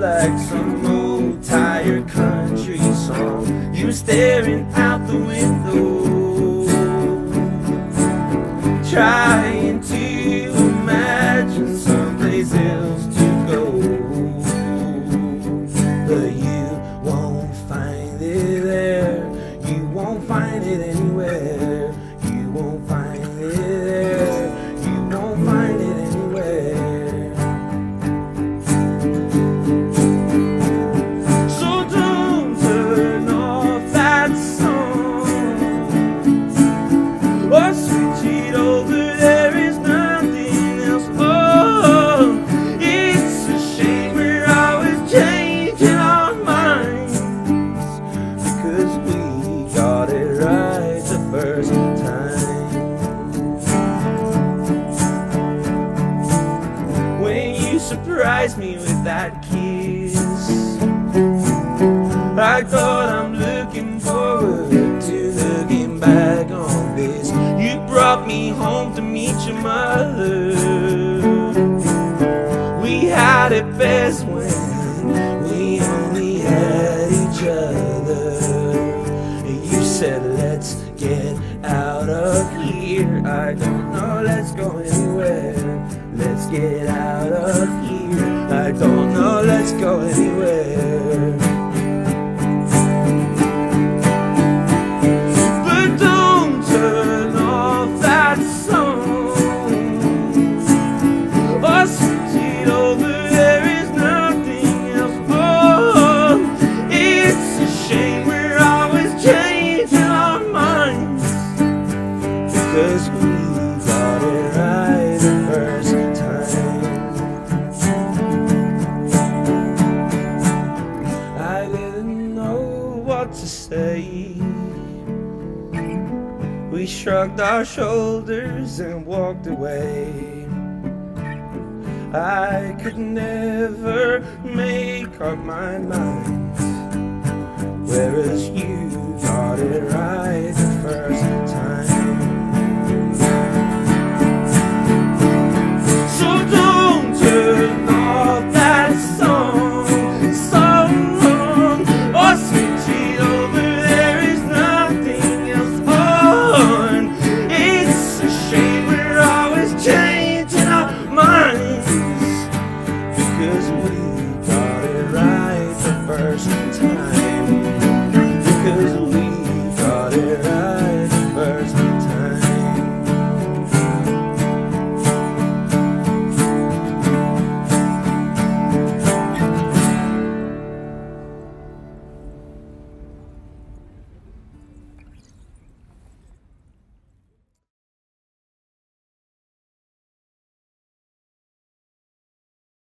Like some old tired country song, you staring out the window, trying to imagine someplace else to go, but you won't find it there, you won't find it anywhere, you won't find it there, you won't find it anywhere. Surprise me with that kiss, I thought I'm looking forward to looking back on this. You brought me home to meet your mother. We had it best when we only had each other. You said let's get out of here. I don't know, let's go anywhere. Let's get out of here. I don't know, let's go anywhere. But don't turn off that song. Oh, switch it over, there is nothing else more. It's a shame we're always changing our minds, because we got it right the first time. To say, we shrugged our shoulders and walked away. I could never make up my mind, whereas you got it right.